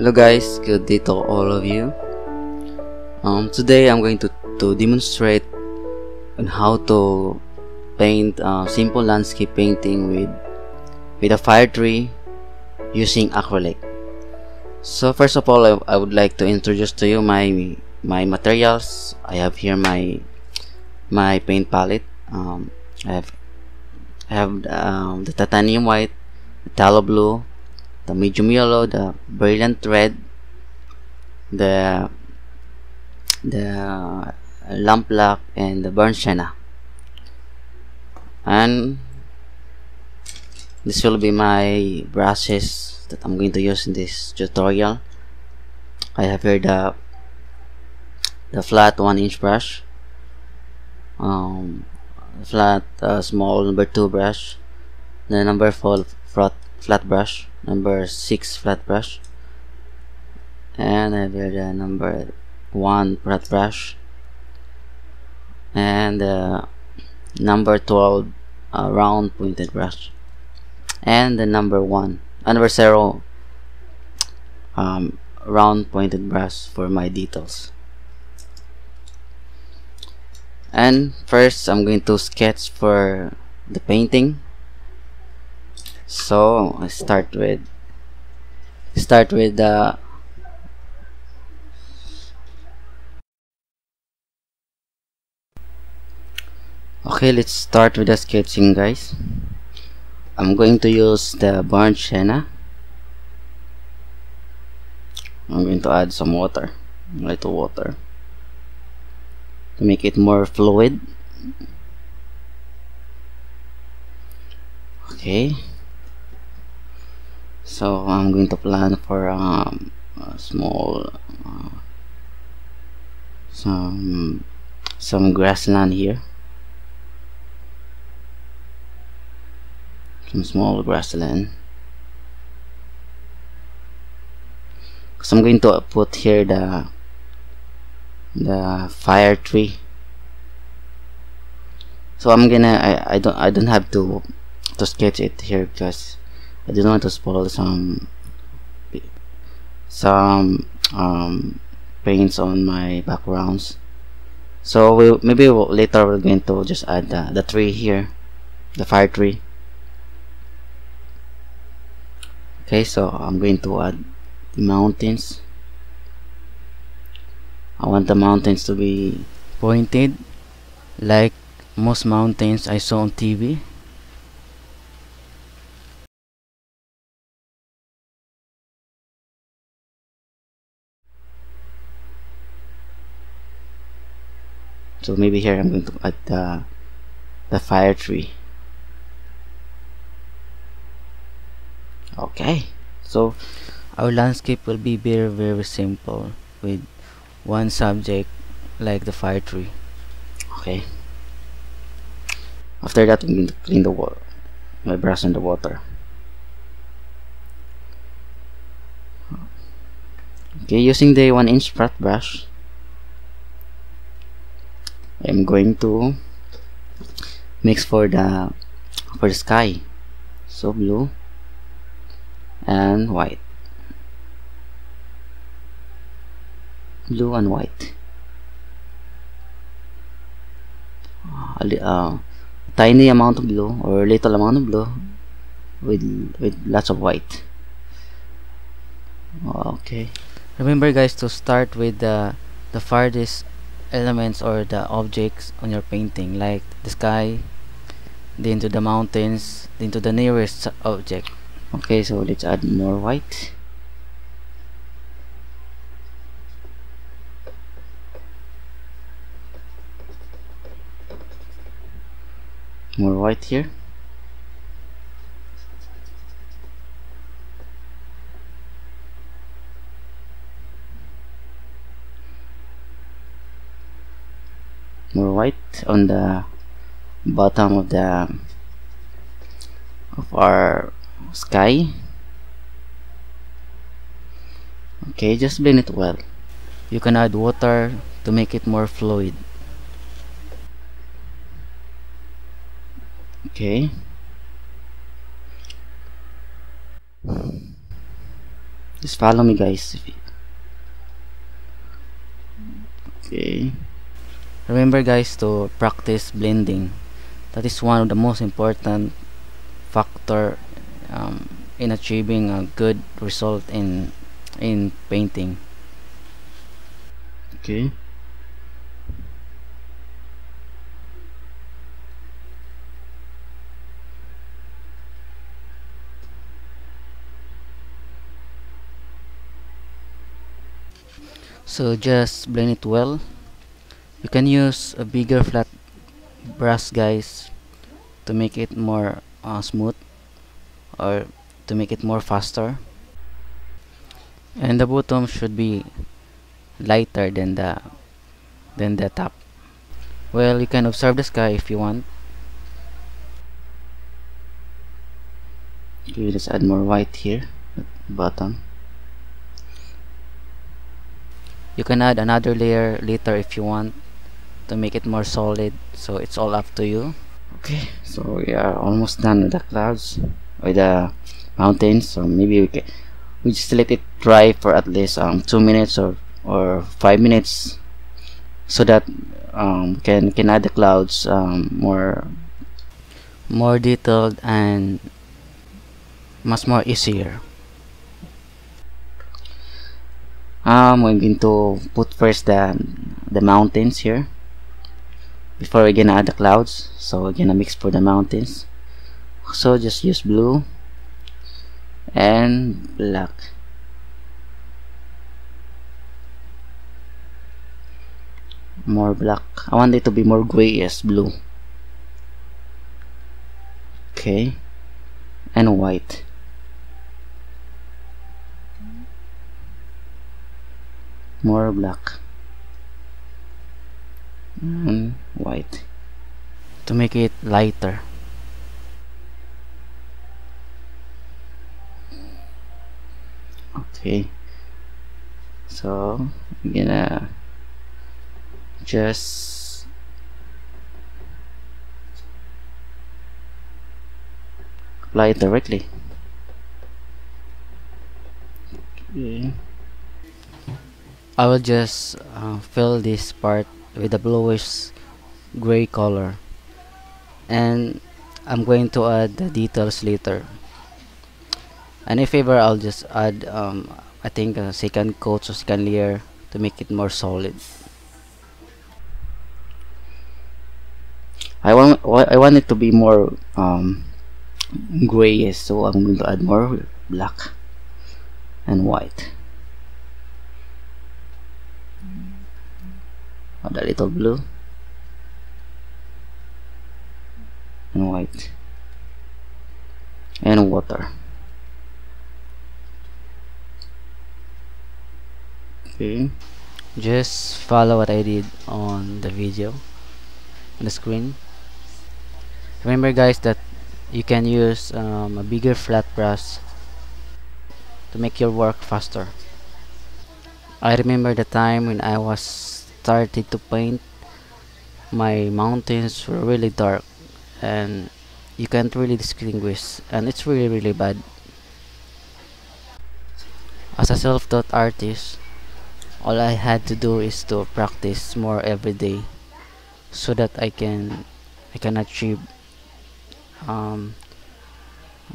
Hello guys, good day to all of you. Today I'm going to demonstrate on how to paint a simple landscape painting with a fire tree using acrylic. So first of all, I would like to introduce to you my materials. I have here my paint palette. I have the titanium white, the thalo blue, the medium yellow, the brilliant red, the lamp black, and the burnt sienna. And this will be my brushes that I'm going to use in this tutorial. I have here the flat 1-inch brush, flat small number 2 brush, the number 4 flat brush, number 6 flat brush, and I have here the number 1 flat brush and the number 12 round pointed brush and the number 0 round pointed brush for my details. And first I'm going to sketch for the painting. So I start with the okay, let's start with the sketching, guys. I'm going to use the burnt sienna. I'm going to add some water, a little water, to make it more fluid. Okay, so I'm going to plan for a small some grassland here, some small grassland, because I'm going to put here the fire tree. So I'm gonna I don't have to sketch it here because I don't want to spoil some paints on my backgrounds. So maybe later we're going to just add the tree here, the fire tree. Okay, so I'm going to add the mountains. I want the mountains to be pointed like most mountains I saw on TV. So maybe here I'm going to add the fire tree. Okay, so our landscape will be very, very simple with one subject like the fire tree. Okay, after that I'm going to clean the water, my brush in the water. Okay, using the 1-inch flat brush, I'm going to mix for the sky, so blue and white, blue and white. Tiny amount of blue or little amount of blue with lots of white. Okay, remember guys to start with the farthest elements or the objects on your painting, like the sky, then to the mountains, then to the nearest object. Okay, so let's add more white. More white here. More white on the bottom of our sky. Okay, just blend it well. You can add water to make it more fluid. Okay, Just follow me, guys. Okay. Remember, guys, to practice blending. That is one of the most important factor in achieving a good result in painting. Okay. So just blend it well. You can use a bigger flat brush, guys, to make it more smooth, or to make it more faster. And the bottom should be lighter than the top. Well, you can observe the sky if you want. You just add more white here at the bottom. You can add another layer later if you want to make it more solid, so it's all up to you. Okay, so we are almost done with the clouds, with the mountains. So maybe we just let it dry for at least 2 minutes or 5 minutes, so that can add the clouds more detailed and much more easier. I'm going to put first the mountains here before we're gonna add the clouds. So we're gonna mix for the mountains. So just use blue and black. More black. I want it to be more gray as blue. Okay. And white. More black and white to make it lighter. Okay, so I'm gonna just apply it directly. Okay. I will just fill this part with a bluish gray color, and I'm going to add the details later. And if ever, I'll just add I think a second coat or second layer to make it more solid. I want it to be more grayish, so I'm going to add more black and white. Add a little blue and white and water. Okay, just follow what I did on the video on the screen. Remember, guys, that you can use a bigger flat brush to make your work faster. I remember the time when I was started to paint, my mountains were really dark and you can't really distinguish, and it's really bad. As a self-taught artist, all I had to do is to practice more every day, so that I can achieve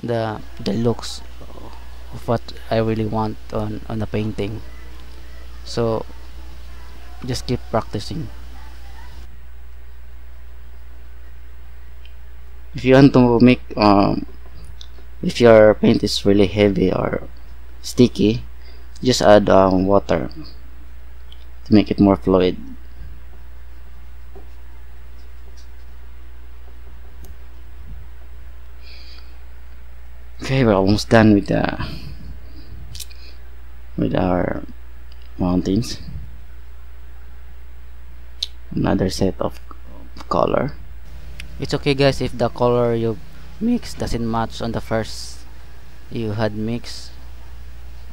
the looks of what I really want on a painting. So just keep practicing. If you want to make if your paint is really heavy or sticky, just add water to make it more fluid. Okay, we're almost done with our mountains. Another set of color. It's okay, guys, if the color you mix doesn't match on the first you had mixed,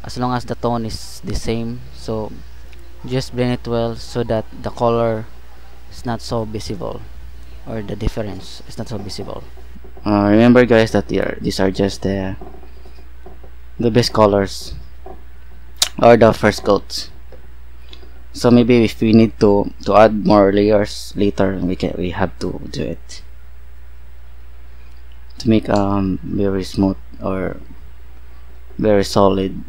as long as the tone is the same. So just blend it well so that the color is not so visible, or the difference is not so visible. Remember, guys, that these are just the best colors or the first coats. So maybe if we need to add more layers later, we have to do it to make very smooth or very solid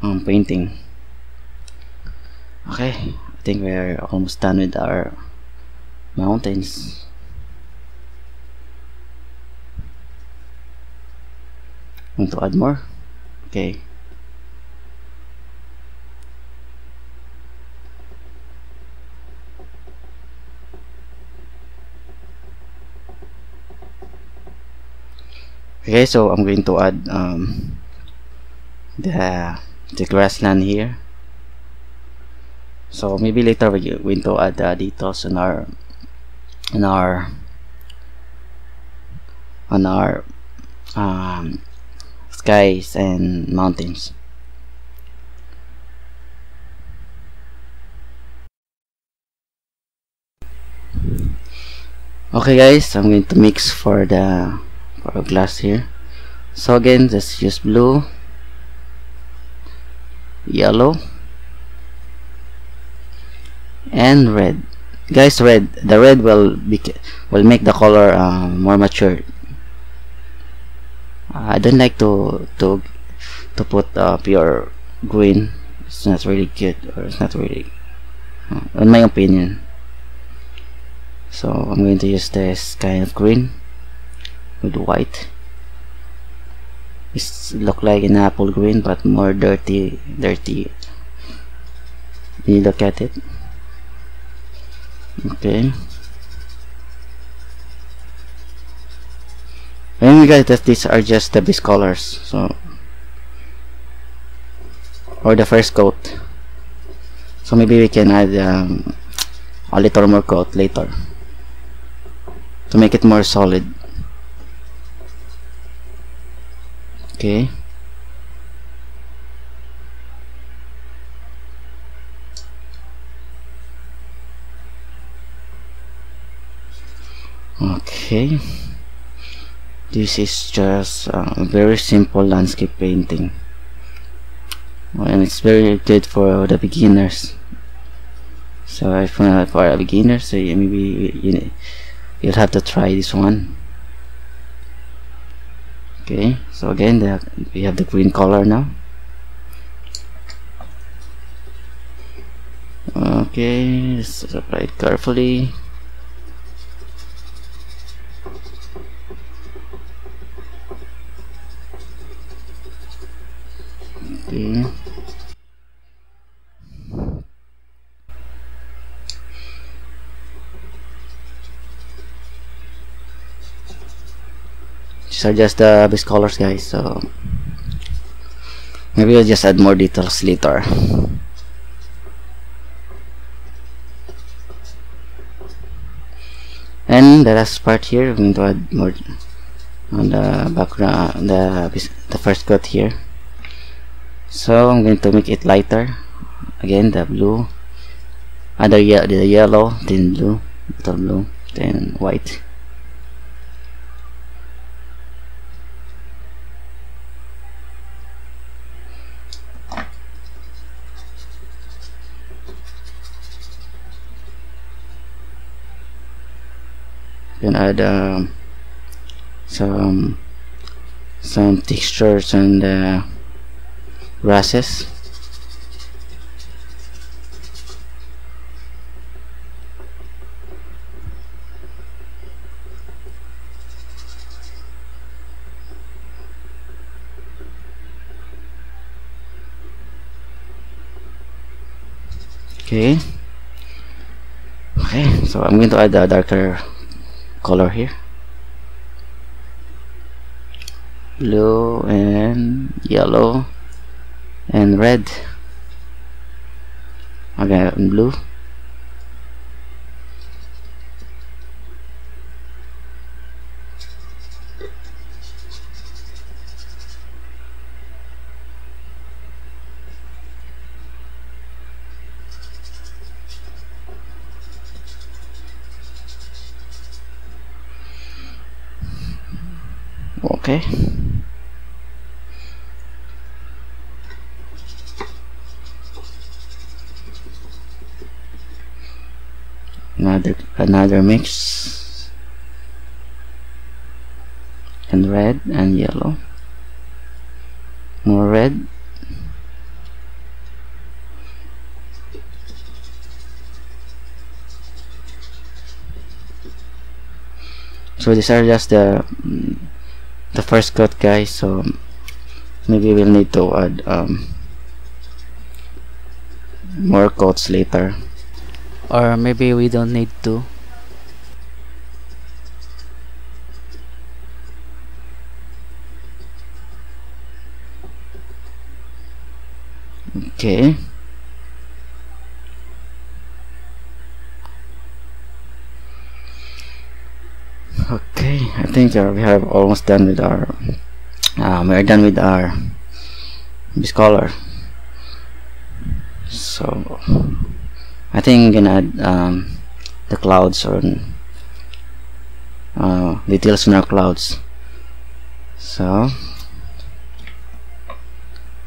painting. Okay, I think we're almost done with our mountains. Want to add more? Okay. Okay, so I'm going to add the grassland here. So maybe later we're going to add the details on our skies and mountains. Okay guys, I'm going to mix for the glass here. So again, let's use blue, yellow, and red. Guys, red, the red will make the color more mature. I don't like to put pure green. It's not really good, or it's not really in my opinion. So I'm going to use this kind of green with white. It's look like an apple green, but more dirty when you look at it. Okay, and you guys, that these are just the base colors, so or the first coat. So maybe we can add a little more coat later to make it more solid. Okay, okay, this is just a very simple landscape painting, and it's very good for the beginners. So if for a beginner, so maybe you'll have to try this one. Okay, so again, we have the green color now. Okay, let's apply it carefully. Okay. These are just the base colors, guys, so maybe I'll just add more details later. And the last part here, I'm going to add more on the background, the first coat here. So I'm going to make it lighter. Again, the blue, the yellow, then blue, little blue, then white. Then add some textures and grasses. Okay. Okay, so I'm going to add a darker color here, blue and yellow and red. Okay, and blue. Okay, another mix, and red and yellow, more red, so these are just the first coat, guys. So maybe we'll need to add more coats later, or maybe we don't need to. Okay, I think we have almost done with our we're done with our this color. So I think I'm gonna add the clouds, or details on our clouds. So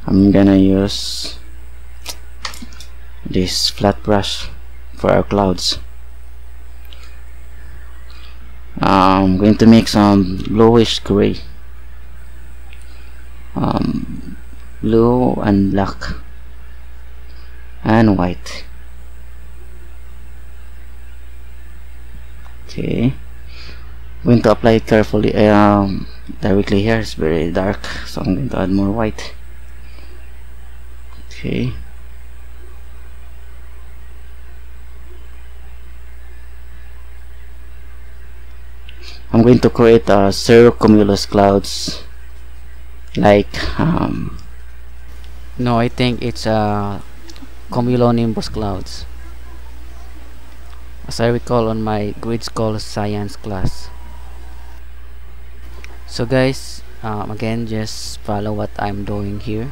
I'm gonna use this flat brush for our clouds. I'm going to make some bluish gray, blue and black and white. Okay, I'm going to apply it carefully. Directly here, it's very dark, so I'm going to add more white. Okay. I'm going to create a cirro cumulus clouds, like no, I think it's a cumulonimbus clouds, as I recall on my grade school science class. So guys, again, just follow what I'm doing here.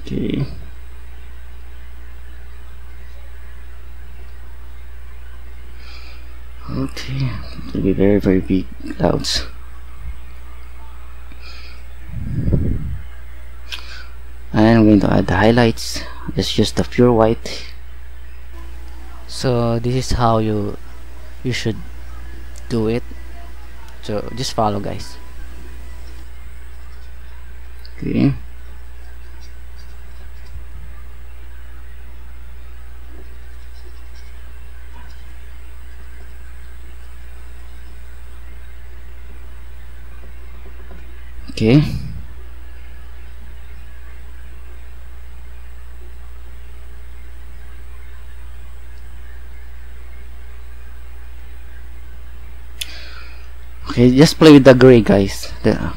Okay. Okay, it'll be very, very big clouds. And I'm going to add the highlights. Let's use the pure white. So this is how you should do it. So just follow, guys. Okay. Okay. Okay, just play with the gray, guys. You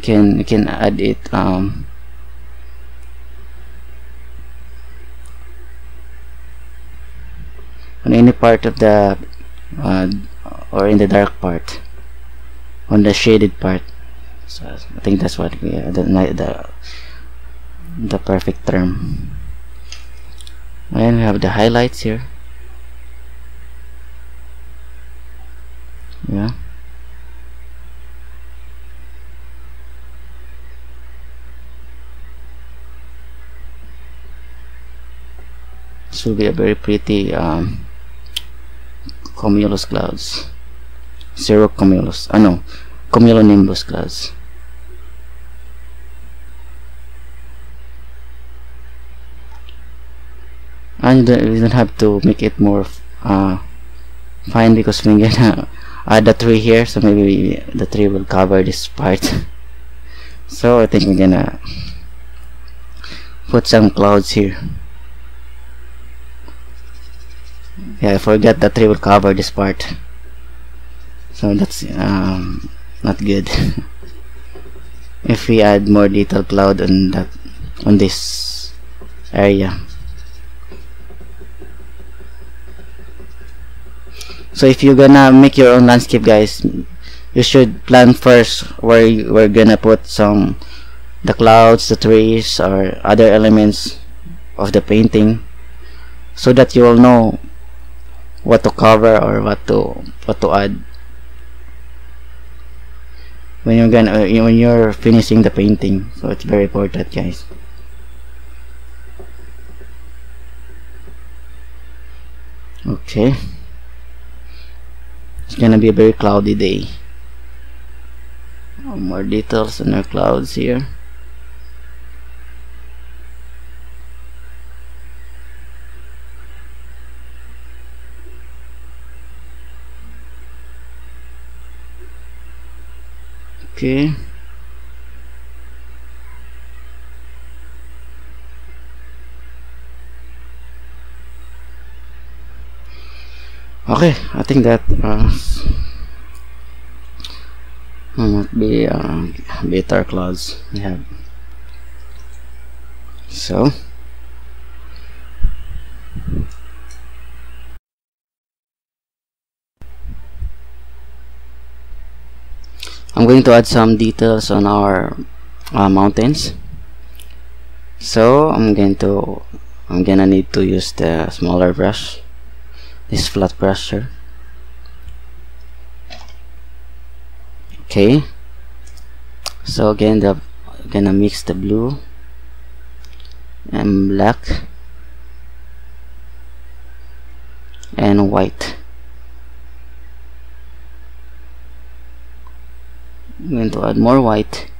can add it. On any part of the or in the dark part, on the shaded part. So I think that's what we the perfect term. And we have the highlights here. Yeah. This will be a very pretty cumulus clouds. Cirro cumulus. Oh no, cumulonimbus clouds. And you don't have to make it more fine, because we're gonna add the tree here, so maybe the tree will cover this part. So I think we're gonna put some clouds here. Yeah, I forgot the tree will cover this part, so that's not good. If we add more detailed cloud on this area. So if you're gonna make your own landscape, guys, you should plan first where we're gonna put the clouds, the trees, or other elements of the painting, so that you will know what to cover or what to add when you're finishing the painting. So it's very important, guys. Okay, it's gonna be a very cloudy day. More details in our clouds here. Okay, I think that might be better clouds we have. So I'm going to add some details on our mountains. So I'm gonna need to use the smaller brush, this flat brush here. Okay, so again I'm gonna mix the blue and black and white. I'm going to add more white.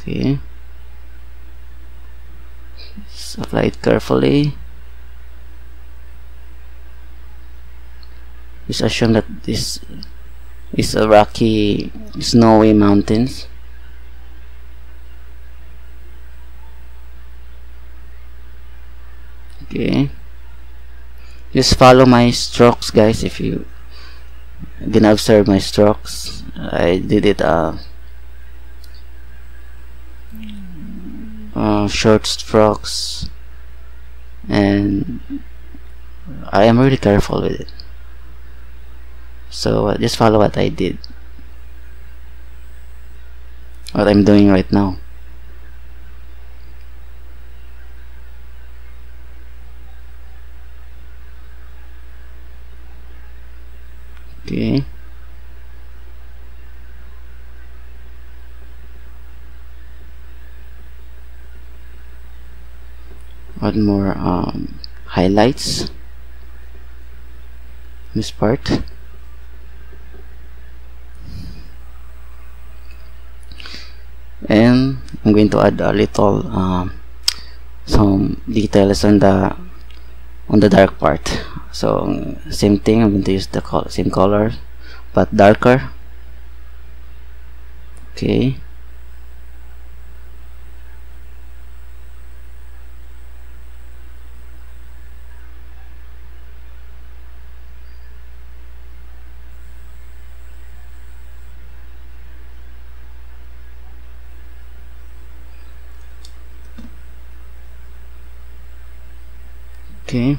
Okay, just apply it carefully. Just assume that this is a rocky, snowy mountains. Okay. Just follow my strokes, guys. If you didn't observe my strokes, I did it short strokes, and I am really careful with it. So just follow what I did, what I'm doing right now. Okay. One more highlights. This part. And I'm going to add a little some details on the dark part. So same thing, I'm going to use the same color but darker. Okay, okay.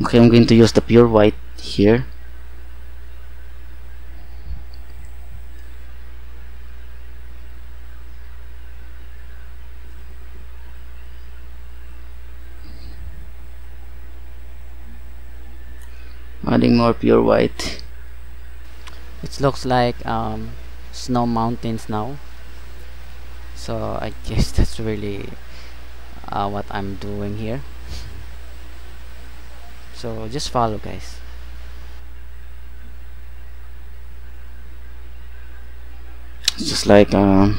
Okay, I'm going to use the pure white here. Adding more pure white. It looks like snow mountains now. So I guess that's really what I'm doing here. So just follow, guys. It's just like on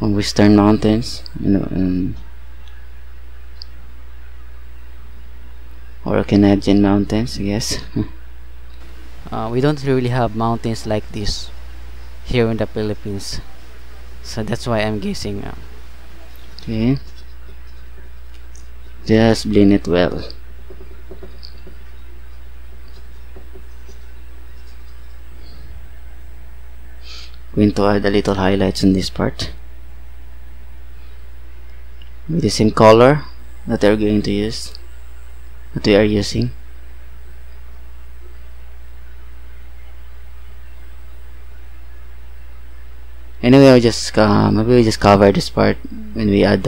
western mountains, you know, or Canadian mountains, I guess. We don't really have mountains like this here in the Philippines, so that's why I'm guessing. Okay, just blend it well. Going to add a little highlights in this part with the same color that they're going to use, that we are using. Anyway, I'll just maybe we just cover this part when we add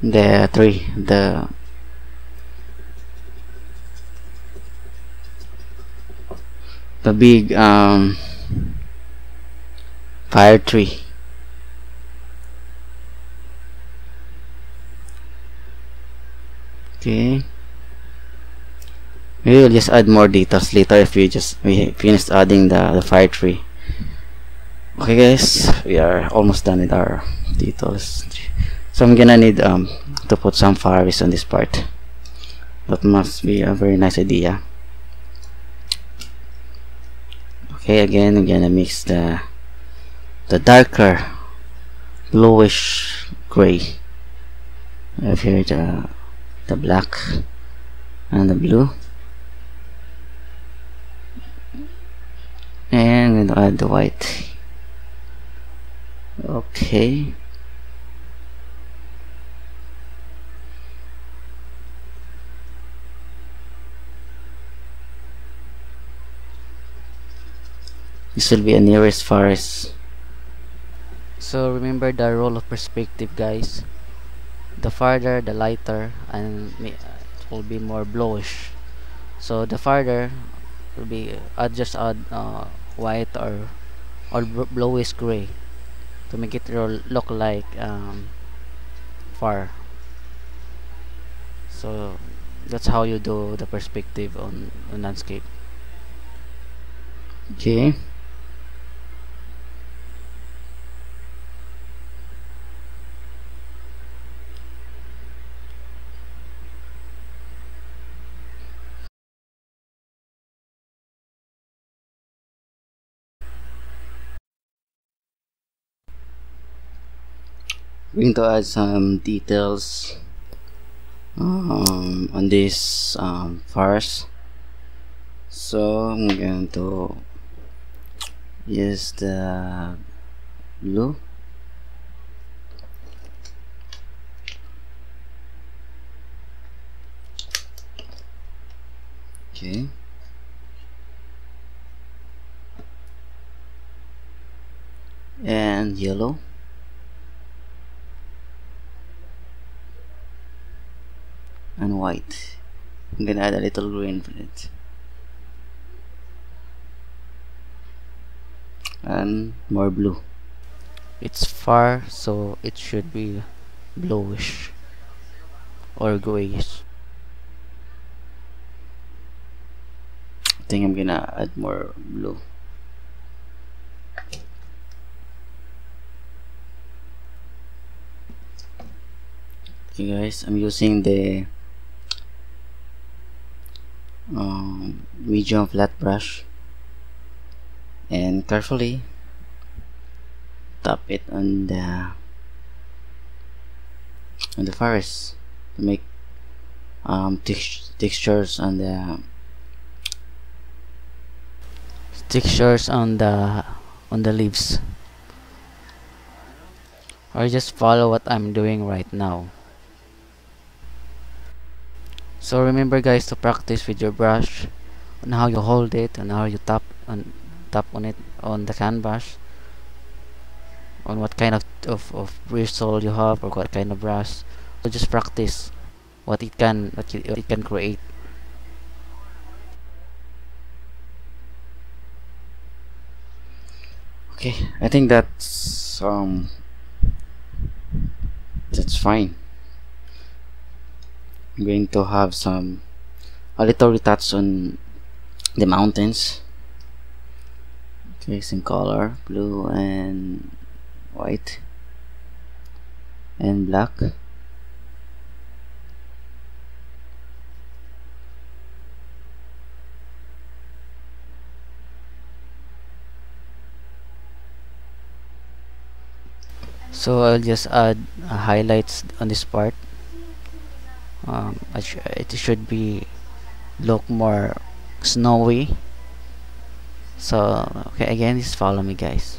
the tree, the the big fire tree. Okay, we will just add more details later if we just finished adding the fire tree. Okay guys, we are almost done with our details, so I'm gonna need to put some flowers on this part. That must be a very nice idea. Okay, again I'm gonna mix the darker bluish gray over here, the black and the blue, and I'm going to add the white. Okay, this will be the nearest forest. So remember the rule of perspective guys, the farther the lighter and it will be more bluish, so the farther will be just add white or bluish gray to make it look like far. So that's how you do the perspective on landscape. Okay, going to add some details on this forest. So I'm going to use the blue, okay. And yellow. And white. I'm gonna add a little green for it, and more blue. It's far, so it should be bluish or grayish. I think I'm gonna add more blue. Okay guys, I'm using the medium flat brush, and carefully tap it on the forest to make textures on the leaves, or just follow what I'm doing right now. So remember guys to practice with your brush on how you hold it and how you tap on it on the canvas, on what kind of bristle you have or what kind of brush. So just practice what it can create. Okay, I think that's fine. I'm going to have a little retouch on the mountains. Okay, same color, blue and white and black. So I'll just add highlights on this part. It should be look more snowy. So okay, again, just follow me guys.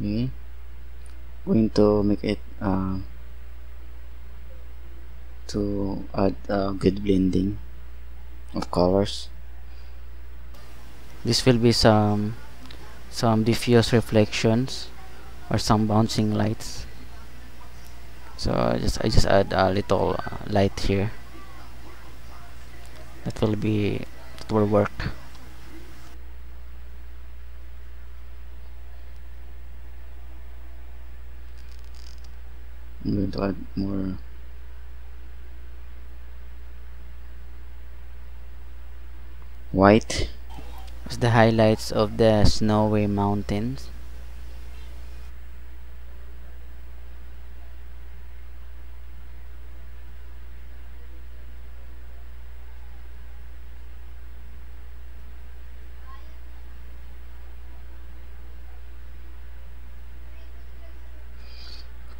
Okay, going to make it to add a good blending of colors. This will be some diffuse reflections or some bouncing lights. So I just add a little light here. That will work. I'm going to add more. White as the highlights of the snowy mountains.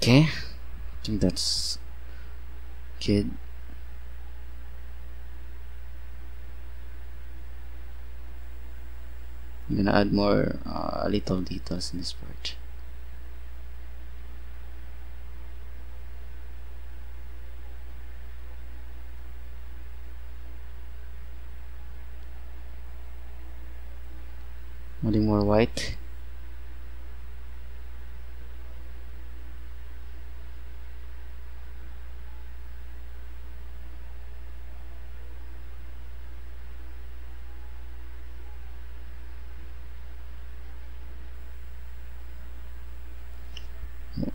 Okay, I think that's good. I'm gonna add more little details in this part. Adding more white.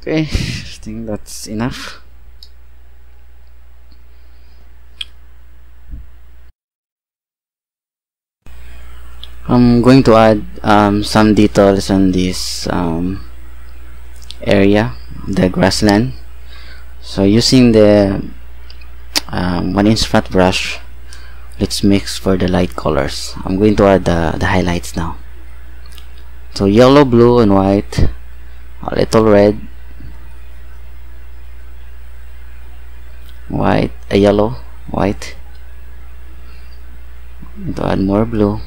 Okay, I think that's enough. I'm going to add some details on this area, the grassland. So using the 1-inch flat brush, let's mix for the light colors. I'm going to add the highlights now. So yellow, blue, and white, a little red, white, a yellow, white. I'm going to add more blue,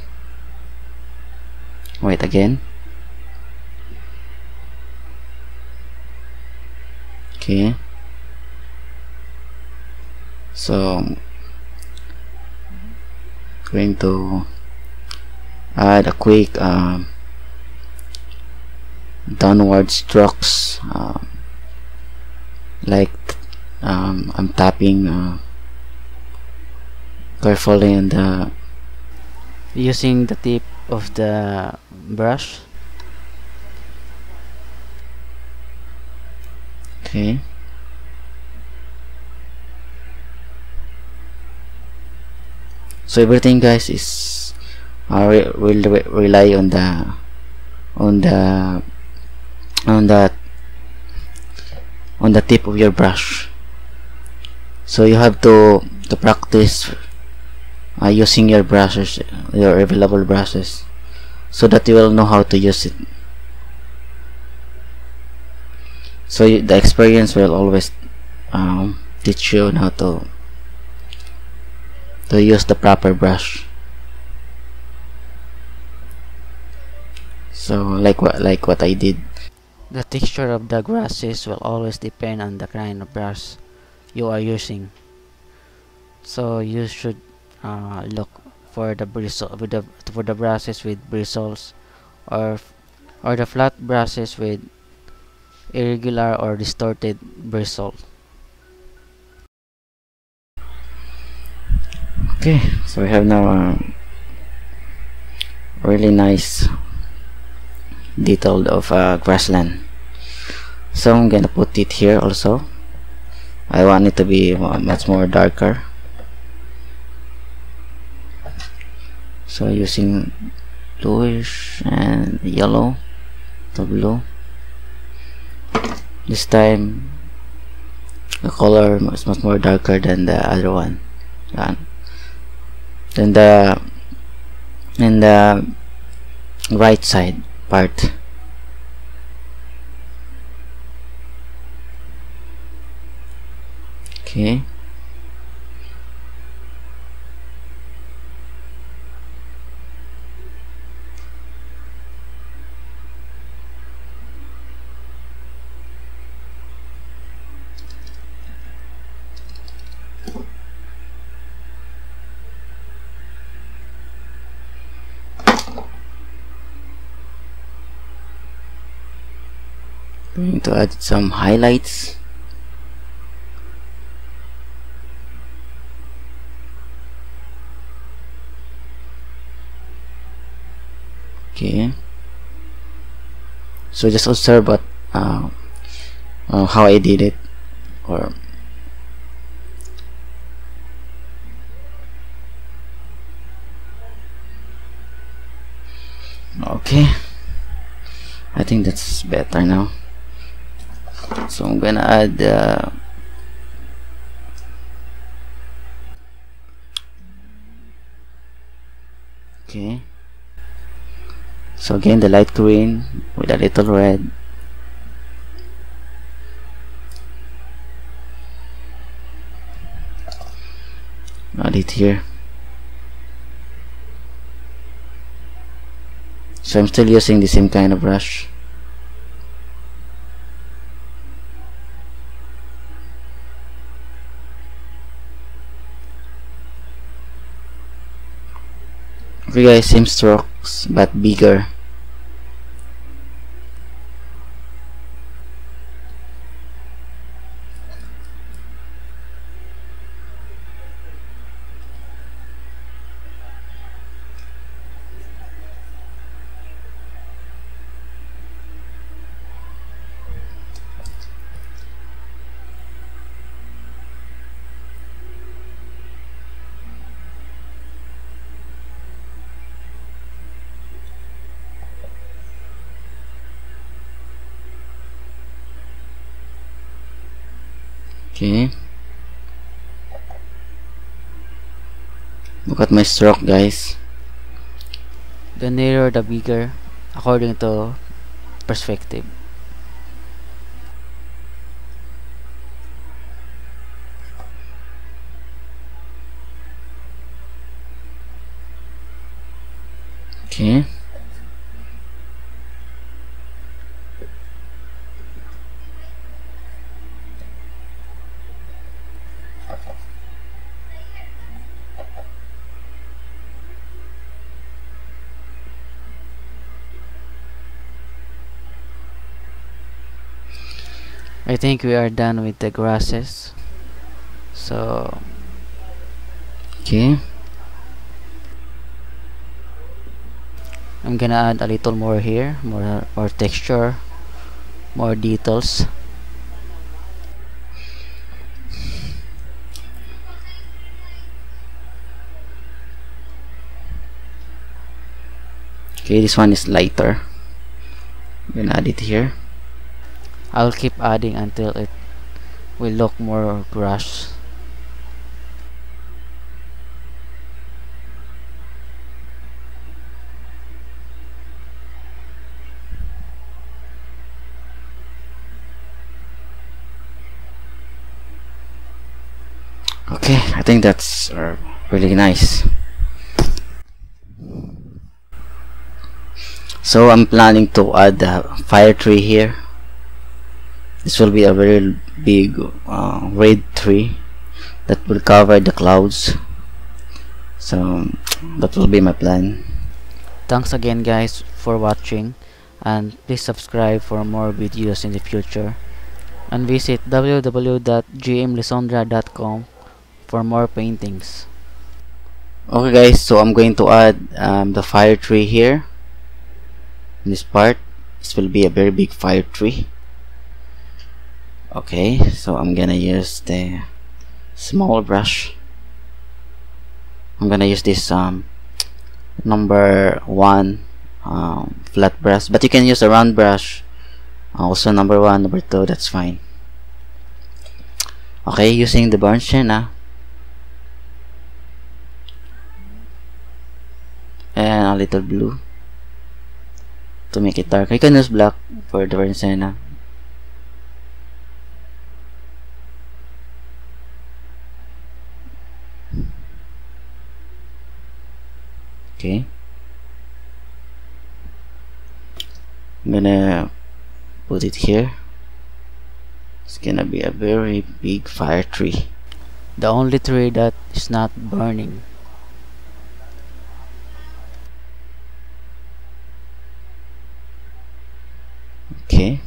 white again. Okay, so I'm going to add a quick downward strokes, like I'm tapping carefully and using the tip of the brush. Okay, so everything, guys, is will rely on the tip of your brush. So you have to practice using your brushes, your available brushes, so that you will know how to use it. So the experience will always teach you how to use the proper brush. So like what I did. The texture of the grasses will always depend on the kind of brush you are using. So you should look for the brushes with bristles, or the flat brushes with irregular or distorted bristle. Okay, so we have now a really nice detailed of grassland. So I'm gonna put it here also. I want it to be much more darker. So using bluish and yellow to blue. This time the color is much more darker than the other one. Then the right side part. Okay. Going to add some highlights. So just observe what how I did it, or okay, I think that's better now. So I'm gonna add okay, so again the light green with a little red. Add it here. So I'm still using the same kind of brush. Okay guys, same strokes but bigger. Okay, look at my stroke guys, the narrower the bigger according to perspective. Okay, I think we are done with the grasses. So okay, I'm gonna add a little more here, more texture, more details. Okay, this one is lighter. I'm gonna add it here. I'll keep adding until it will look more grass. Okay, I think that's really nice. So I'm planning to add the fire tree here. This will be a very big red tree that will cover the clouds. So that will be my plan. Thanks again guys for watching, and please subscribe for more videos in the future, and visit www.jmlisondra.com for more paintings. Okay guys, so I'm going to add the fire tree here in this part. This will be a very big fire tree. Okay, so I'm gonna use the small brush. I'm gonna use this number 1 flat brush, but you can use a round brush also, number 1, number 2, that's fine. Okay, using the burnt sienna, and a little blue to make it darker. You can use black for the burnt sienna. Okay, I'm gonna put it here. It's gonna be a very big fire tree, the only tree that is not burning. Okay,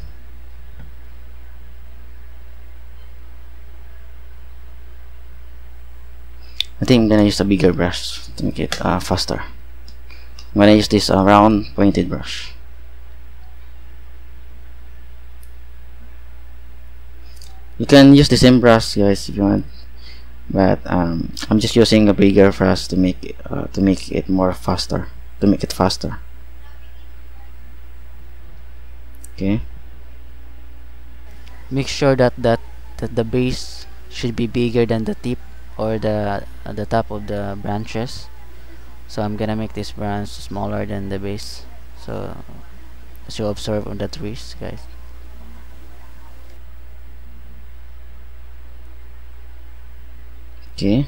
I think I'm gonna use a bigger brush to make it faster. I'm gonna use this round pointed brush. You can use the same brush, guys, if you want, but I'm just using a bigger brush to make it faster. Okay. Make sure that the base should be bigger than the tip or the top of the branches. So I'm gonna make this branch smaller than the base, so as you observe on the trees, guys. Okay.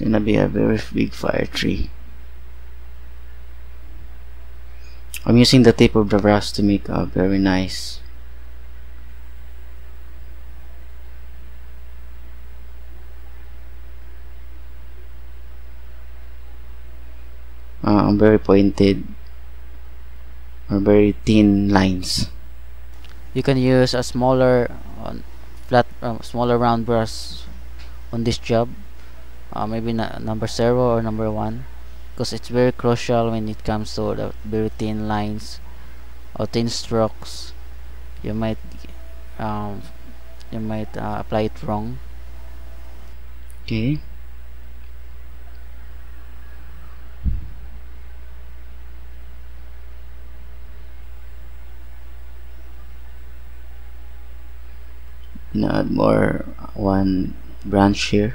Gonna be a very big fire tree. I'm using the tip of the brush to make a very nice very pointed or very thin lines. You can use a smaller flat smaller round brush on this job. Maybe number 0 or number 1, because it's very crucial when it comes to the very thin lines or thin strokes. You might apply it wrong. Okay. Add more one branch here.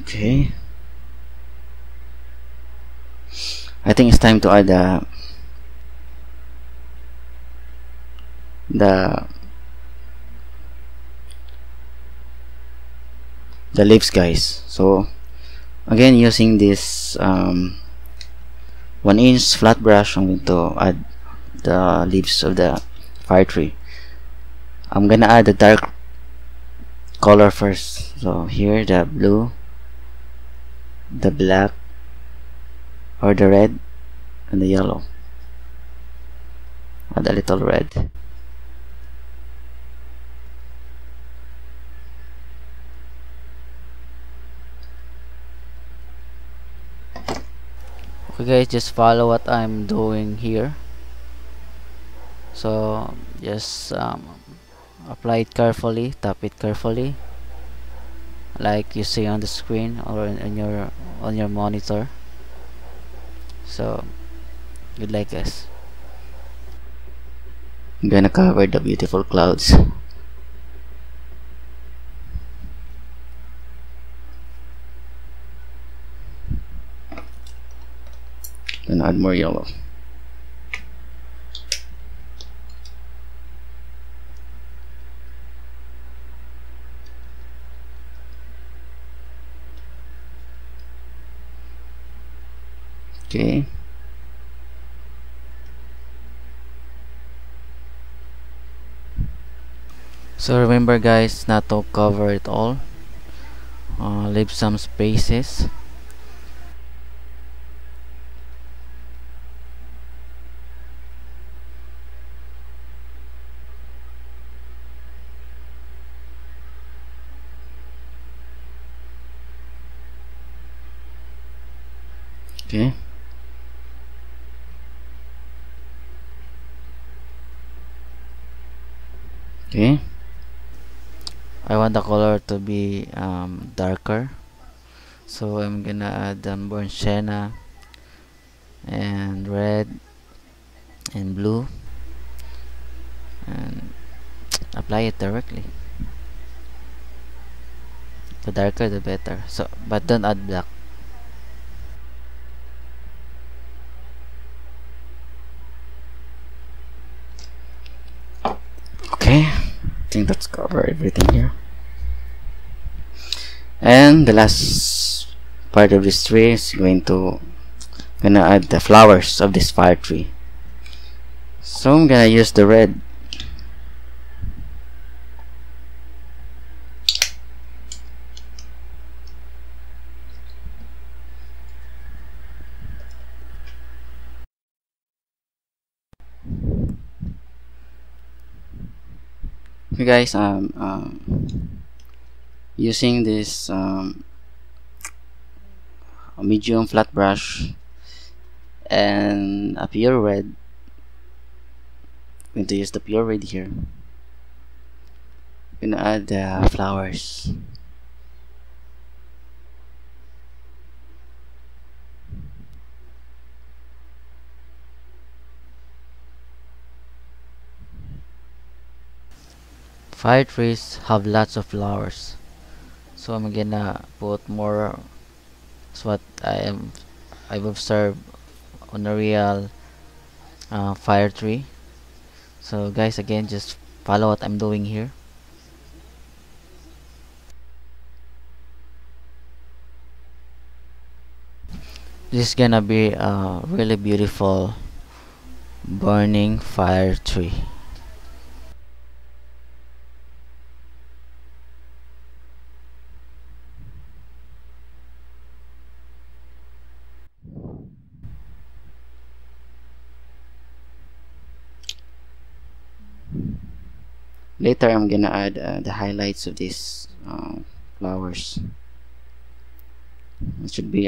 Okay, I think it's time to add the leaves, guys. So again, using this 1-inch flat brush, I'm going to add the leaves of the fire tree. I'm gonna add the dark color first. So here, the blue, the black, or the red, and the yellow. Add a little red. Okay, guys, just follow what I'm doing here. So just apply it carefully, tap it carefully, like you see on the screen or on your monitor. So good luck, guys. I'm gonna cover the beautiful clouds. And add more yellow. Okay. So remember, guys, not to cover it all. Leave some spaces. Okay. Okay. I want the color to be darker, so I'm gonna add burnt sienna and red and blue and apply it directly. The darker, the better. So, but don't add black. I think that's covered everything here, and the last part of this tree is gonna add the flowers of this fire tree. So I'm gonna use the red. you guys. Using this medium flat brush and a pure red. I'm going to use the pure red here. I'm going to add the flowers. Fire trees have lots of flowers, so I'm gonna put more. That's what I've observed on a real fire tree. So guys, again, just follow what I'm doing here. This is gonna be a really beautiful burning fire tree. Later, I'm gonna add the highlights of these flowers. It should be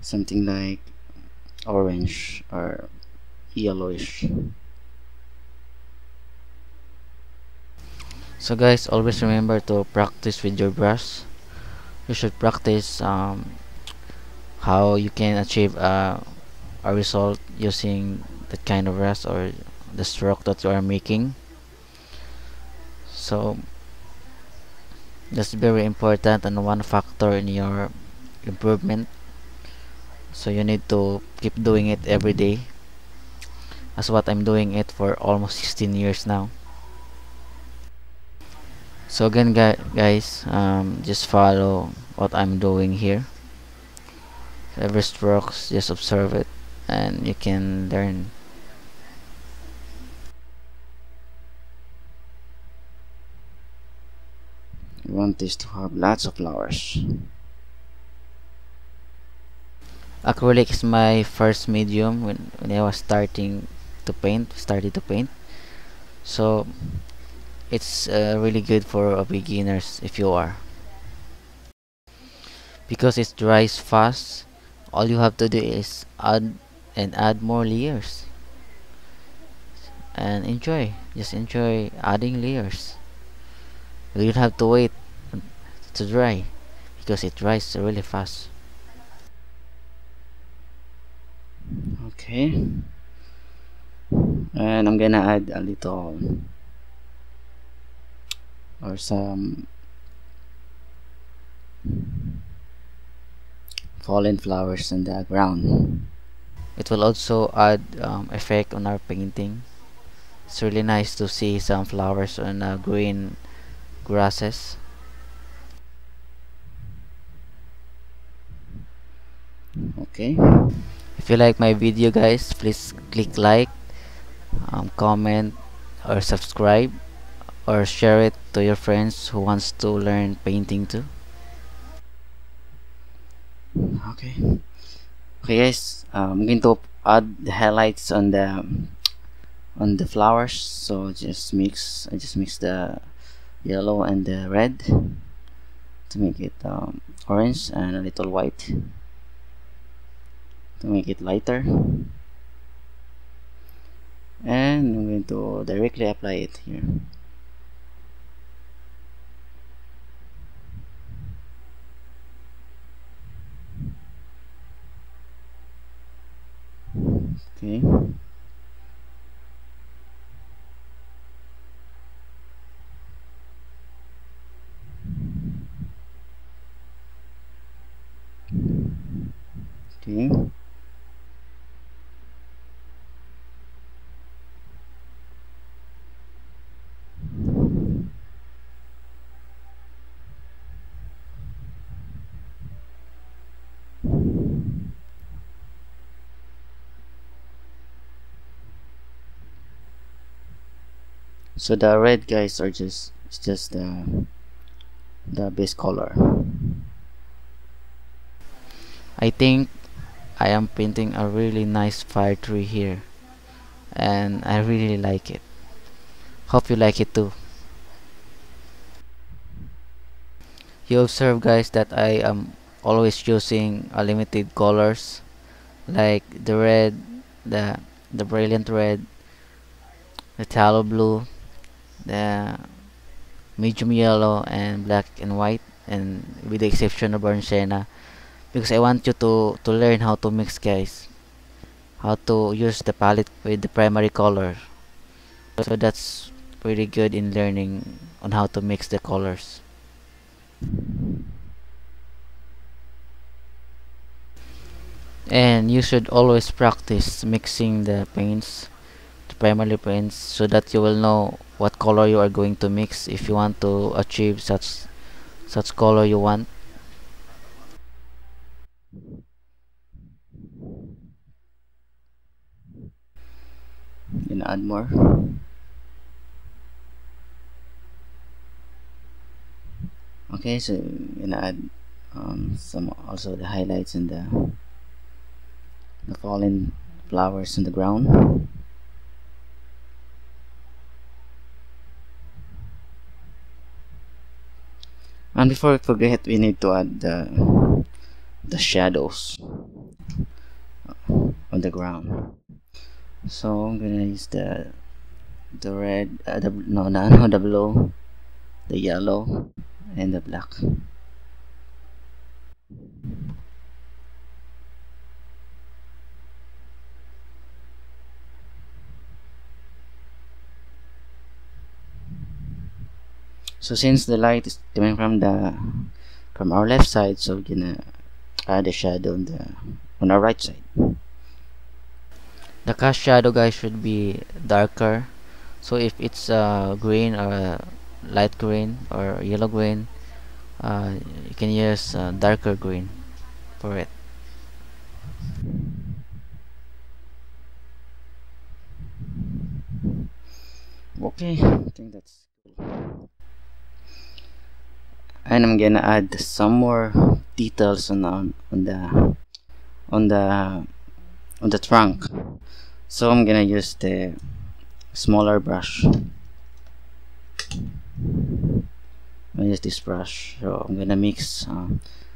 something like orange or yellowish. So guys, always remember to practice with your brush. You should practice how you can achieve a result using that kind of brush or the stroke that you are making. So that's very important and one factor in your improvement, so you need to keep doing it every day. That's what I'm doing it for almost 16 years now. So again guys, just follow what I'm doing here. Every strokes, just observe it and you can learn. We want this to have lots of flowers. Acrylic is my first medium when I was started to paint. So it's really good for beginners if you are, because it dries fast. All you have to do is add more layers and just enjoy adding layers. You don't have to wait to dry because it dries really fast. Okay, and I'm gonna add a little or some fallen flowers in the ground. It will also add effect on our painting. It's really nice to see some flowers on a green grasses. Okay, if you like my video guys, please click like, comment or subscribe, or share it to your friends who wants to learn painting too. Okay guys, I'm going to add the highlights on the flowers. So I just mix the yellow and the red to make it orange, and a little white to make it lighter, and I'm going to directly apply it here. Okay, so the red guys are just the base color. I think I am painting a really nice fire tree here and I really like it. Hope you like it too. You observe, guys, that I am always using a limited colors, like the red, the brilliant red, the thalo blue, the medium yellow, and black and white, and with the exception of burnt sienna, because I want you to learn how to mix, guys, how to use the palette with the primary color. So that's pretty good in learning on how to mix the colors. And you should always practice mixing the paints, the primary paints, so that you will know what color you are going to mix if you want to achieve such color you want. And add more. Okay, so I'm gonna add some also the highlights and the fallen flowers on the ground. And before we forget, we need to add the shadows on the ground. So I'm gonna use the red, the blue, the yellow, and the black. So since the light is coming from our left side, so we're gonna add a shadow on our right side. The cast shadow, guys, should be darker. So if it's green or light green or yellow green, you can use darker green for it. Okay, I think that's cool. And I'm gonna add some more details on the trunk. So I'm gonna use the smaller brush. I use this brush. So I'm gonna mix.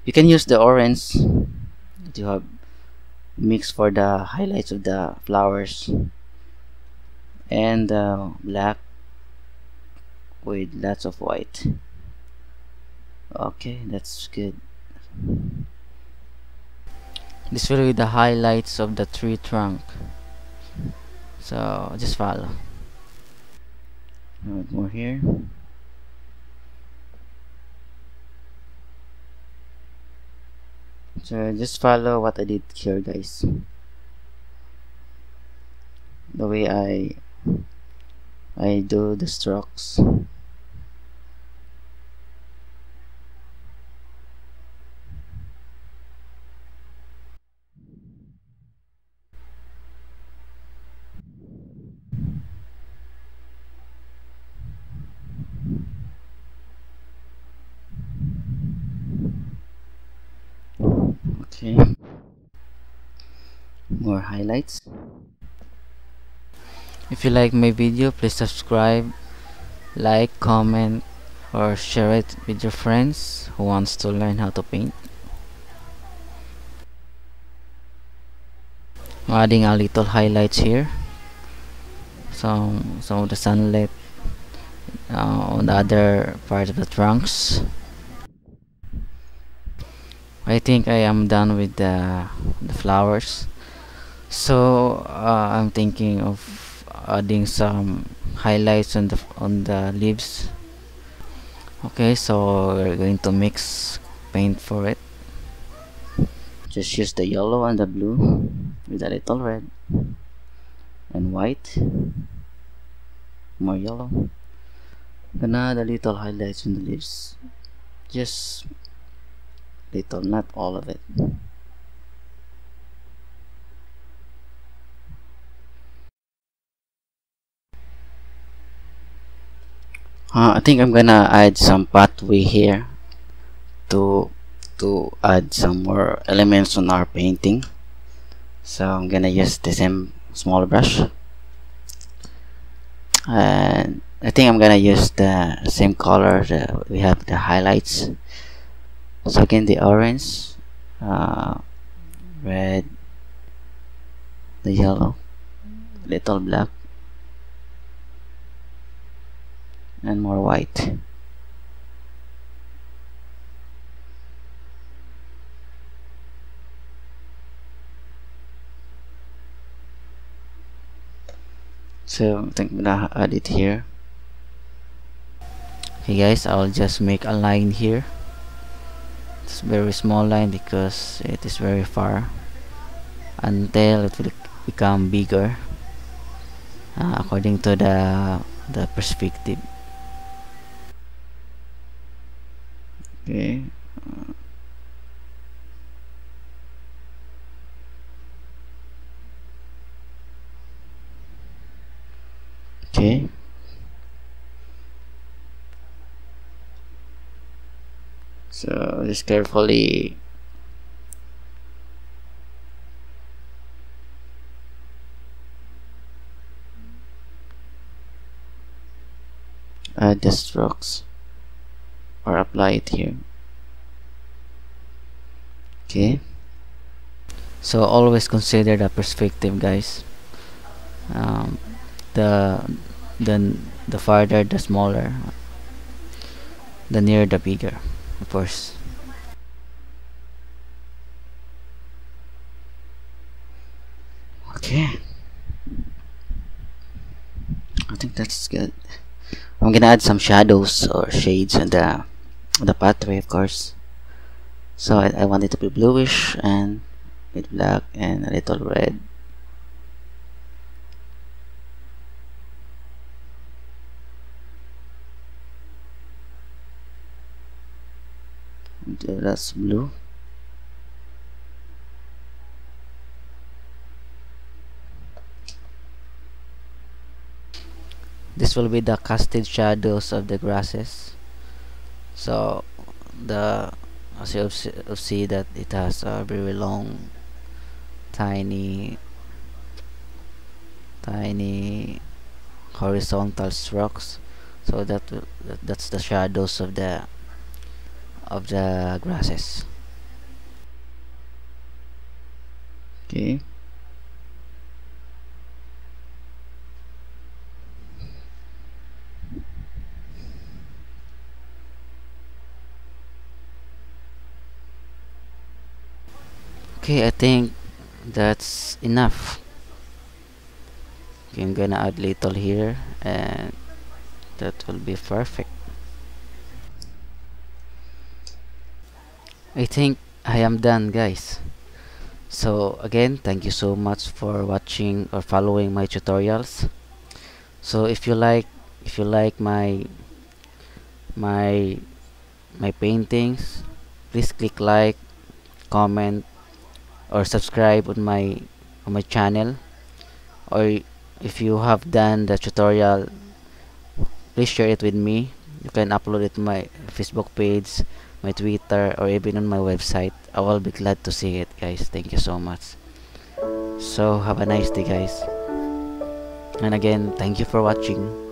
You can use the orange that you have mixed for the highlights of the flowers, and black with lots of white. Okay, that's good. This will be the highlights of the tree trunk, so just follow. Add more here. So just follow what I did here, guys, the way I do the strokes. More highlights. If you like my video, please subscribe, like, comment, or share it with your friends who wants to learn how to paint. I'm adding a little highlights here, some of the sunlight on the other part of the trunks. I think I am done with the flowers, so I'm thinking of adding some highlights on the leaves. Okay, so we're going to mix paint for it. Just use the yellow and the blue with a little red and white, more yellow. Gonna add a little highlights on the leaves, just little, not all of it. I think I'm gonna add some pathway here to add some more elements on our painting. So I'm gonna use the same small brush and I think I'm gonna use the same color that we have the highlights. So again, the orange, red, the yellow, little black, and more white. So I think I'm gonna add it here. Okay guys, I'll just make a line here. It's very small line because it is very far, until it will become bigger according to the perspective. Okay, okay. So just carefully add the strokes or apply it here. Okay, so always consider the perspective, guys. The farther, the smaller; the nearer, the bigger, of course. Okay, I think that's good. I'm gonna add some shadows or shades on the pathway, of course. So I want it to be bluish and with black and a little red. That's blue. This will be the casted shadows of the grasses. So as you see that it has a very long, tiny horizontal strokes. So that's the shadows of the grasses. Okay. Okay, I think that's enough. Okay, I'm gonna add little here, and that will be perfect. I think I am done, guys. So again, thank you so much for watching or following my tutorials. So if you like my paintings, please click like, comment, or subscribe on my channel. Or if you have done the tutorial, please share it with me. You can upload it to my Facebook page, my Twitter, or even on my website. I will be glad to see it, guys. Thank you so much. So have a nice day, guys, and again, thank you for watching.